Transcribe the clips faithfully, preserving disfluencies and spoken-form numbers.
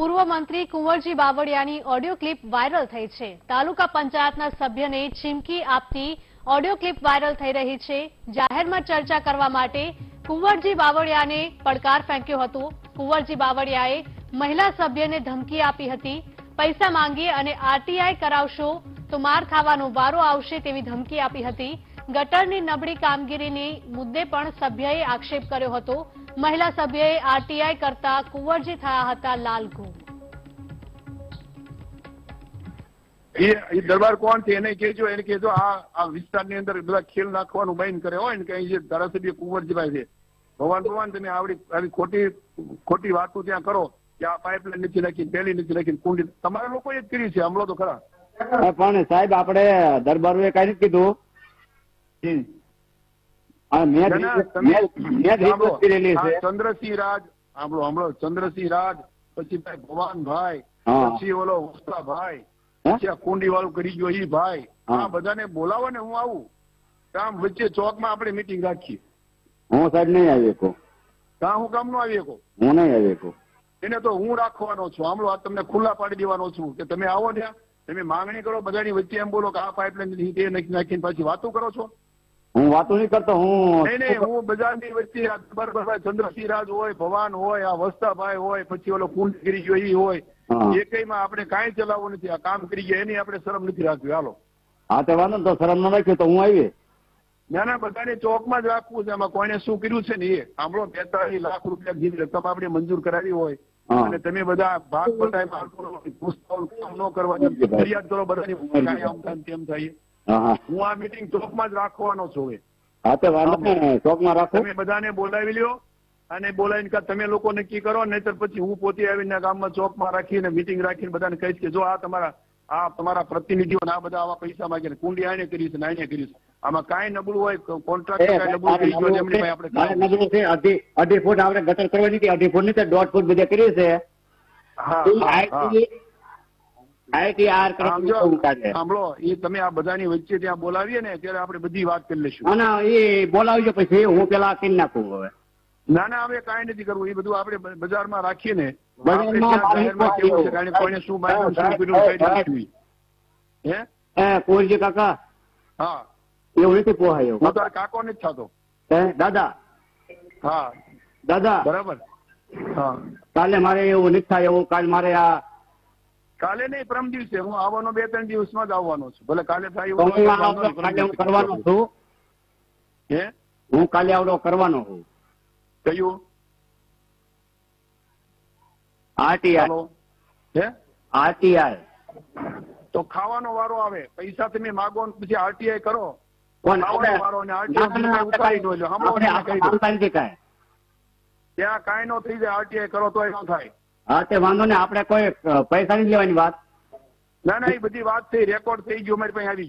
पूर्व मंत्री કુંવરજી બાવળિયાની ऑडियो क्लिप वायरल थई छे। तालुका पंचायतना सभ्यने चीमकी आपती ऑडियो क्लिप वायरल थई रही छे। जाहेरमां चर्चा करवा माटे કુંવરજી બાવળિયાને પડકાર फेंक्यो हतो। કુંવરજી બાવળિયાએ महिला सभ्यने धमकी आपी हती। पैसा मांगी अने आरटीआई करावशो तो मार खावानो वारो आवशे तेवी धमकी आपी हती। गटरनी नबळी कामगीरीने मुद्दे पण सभ्यए आक्षेप कर्यो हतो। महिला सभ्यए आरटीआई करता કુંવરજી थया हता लालघू। ये दरबार कोण छे एने कहेजो एने कहेजो आ आ विस्तारनी अंदर बधा खेल नाखवानुं बंद करे हो। एने कहीं जे धारासभ्य કુંવરજી भाई छे भगवान भगवान तमे आवडी आवी खोटी खोटी वातो त्यां करो के आ पाइपलाइन नथी नाखी पेली नथी नाखी कुंडी तमारा लोकोए एज करी छे। हमलो तो खरा पण साहेब आपणे दरबारए काई नथी कीधुं। चंद्रसिंह राज हमलो हमलो चंद्रसिंह राज पछी भाई भगवान भाई पछी ओलो होस्ता भाई पछी आ कुंडी वाळो करी गयो ई भाई आ बधाने बोलावो ने हुं आवुं काम वच्चे चौक में आपणे मीटिंग राखी। हुं साहेब नहीं आवी को का हुं काम नो आवी को हुं नहीं आवी को एने तो हुं राखवानो छुं। हमलो आ तमने खुला पाडी देवानो छुं के तमे आवो ने तमे मांगणी करो बधानी वच्चे एम बोलो के आ पाइपलाइन नी ते नाखीने पाछी वातो करो छो। हूँ बात नहीं करता हूँ नहीं नहीं हूँ बजार की वच्चे बराबर चंद्रसिंह राज होय भवान होय आ वस्ता भाई होय पछी ओलो कुंडगिरी जोई होय ये कई में आपने काई चलावो नथी। आ काम करी गया एनी आपने शरम नथी राखी। हालो आ तो वांधो तो शरम न राख्यो तो हूँ आवी ना ना बधाने चौक में ज राखवू छे। आमां कोईने शुं कर्युं छे ने ए हमरो पैंतालीस लाख रूपिया जेवी रकम आपने मंजूर करावी होय अने तमे बधा भाग बटाय मारतो घुसखोर काम न करवा जोईए। फरियाद करो बधाने काई आमदान तेम थाय। હું આ મીટિંગ ચોકમાં જ રાખવાનો છું। હા તો વાંધો નહીં ચોકમાં રાખો। તમે બધાને બોલાવી લ્યો અને બોલાવીને કે તમે લોકો નક્કી કરો નહીતર પછી હું પોતે આવીને ગામમાં ચોકમાં રાખીને મીટિંગ રાખીને બધાને કહીશ કે જો આ તમારા આ તમારા પ્રતિનિધિઓને આ બધા આવા પૈસા માંગીને કુંડી આને કરી છે નાને કરી છે આમાં કાઈ નબળું હોય કોન્ટ્રાક્ટ કાઈ નબળું કરી ગયો જેમની ભાઈ આપણે કાઈ નબળું છે અઢી અઢી ફૂટ આપણે ગટર કરવાની હતી અઢી ફૂટ ની તો દોઢ ફૂટ બધા કરી છે। હા આઈ आईटीआर करके हमलो ये તમે આ બધાની વચ્ચે ત્યાં બોલાવીએ ને ત્યારે આપણે બધી વાત કરી લેશું। ના ના એ બોલાવજો પછી હું પેલા કરી નાખું। હવે ના ના હવે કાઈ નથી કરવું એ બધું આપણે બજારમાં રાખીને બજારમાં કેવું છે કાઈ કોઈને શું માંગ્યું શું કર્યું કાઈ નથી હે એ કોરજી કાકા હા એવું નથી પોહાયો હું તો કાકો નથી થાતો હે દાદા હા દાદા બરાબર હા કાલે મારે એવું નથી થાય એવું કાલ મારે આ કાલે નહીં પરમ દિવસે હું આવવાનો બે ત્રણ દિવસમાં જ આવવાનો છું। ભલે કાલે થાય હું કરવાનો છું હે હું કાલે આવડો કરવાનો છું કયું આરટીઆઈ હે આરટીઆઈ તો ખાવાનો વારો આવે પૈસા તમે માગો ને પછી આરટીઆઈ કરો ખાવાનો વારો ને આરટીઆઈ ઉતારી દો એટલે હમણાં ત્યાં કાંઈ ન થઈ જાય આરટીઆઈ કરો તો એ ન થાય। हाँ तो वांधो नहीं आपने कोई पैसा नहीं लेवानी बात ना ना ये बड़ी बात थी रेकॉर्ड थी जो मेरे पास आ गई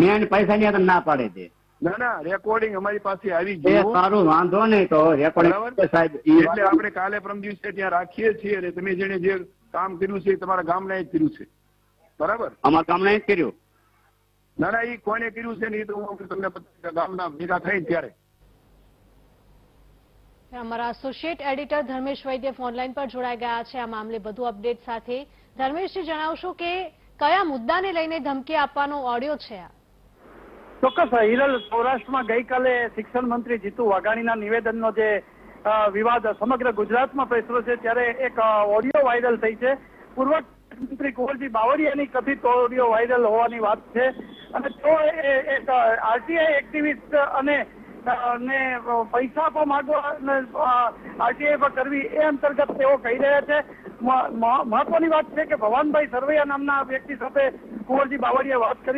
मैं पैसा नहीं आता ना पड़े थे ना ना रेकॉर्डिंग हमारी पास आ गई सारू वांधो नहीं तो रेकॉर्डिंग साहब એટલે આપણે કાલે પરમ દિવસે ત્યાં રાખીએ છીએ અને તમે જેણે જે કામ કર્યું છે તમારા ગામના એ કર્યું છે બરાબર અમારા ગામના એ કર્યું ના ના એ કોને કર્યું છે ને એ તો હું તમને ગામના ભેગા થઈને ત્યારે हमारा एसोसिएट एडिटर धर्मेश वैद्य ऑनलाइन पर जोड़ाई गया है। आ मामले बधु अपडेट साथ धर्मेश जी जणावशो के क्या मुद्दा ने लईने धमकी आपवानो ऑडियो छे। चोक्कस हिरल सौराष्ट्र में गई काले शिक्षण मंत्री जीतू वाघाणीना निवेदननो जे विवाद समग्र गुजरात में पसरो छे त्यारे एक ऑडियो वायरल थई छे। पूर्व मंत्री કુંવરજી બાવળિયાની कथित ऑडियो वायरल होवानी वात छे अने तो एक आरटीआई एक्टिविस्ट अने ने पैसा पर मांगवा आरटीआई पर करवी ए अंतर्गत कही रहा है। महत्वनी बात है कि भवानभाई सरवैया नामना व्यक्ति साथ કુંવરજી બાવળિયા बात कर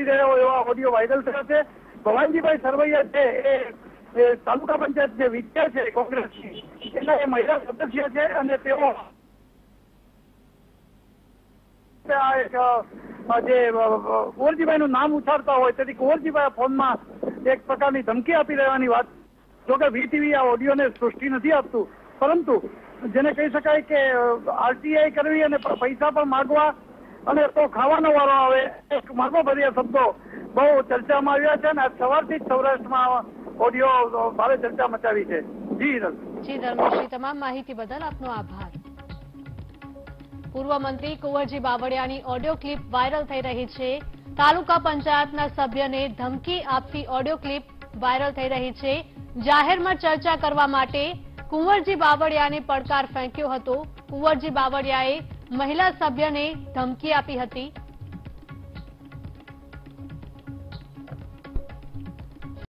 ऑडियो वायरल थया छे। ભવાનજીભાઈ સરવૈયા है तालुका पंचायत जो विद्या है कांग्रेस की एना ए महिला सदस्य है अने तेओ आ एक जे કુંવરજીભાઈ નું नाम उछाड़ता होय तेथी કુંવરજીભાઈ फोन में एक प्रकार की धमकी आपी रहेवानी बात जो कि वीटीवी आ ऑडियो ने सृष्टि नहीं आपतु परंतु जेने कही शकाय के आरटीआई करवी अने पैसा पर मांगवा अने तो खावानो वारो आवे एक मर्मो भर्या शब्दों बहु चर्चा में आव्या छे। आज सवारथी सौराष्ट्र में ऑडियो भारे चर्चा मचावी छे। जी जी धर्मेश जी तमाम माहिती बदल आपनो आभार। पूर्व मंत्री કુંવરજી બાવળિયાની ऑडियो क्लिप वायरल थई रही है। तालुका पंचायतना सभ्य ने धमकी आपती ऑडियो क्लिप वायरल थई रही है। जाहिर में चर्चा करवा माटे કુંવરજી બાવળિયાને પડકાર फेंक्यो हतो। કુંવરજી બાવળિયાએ महिला सभ्य ने धमकी आपी हती।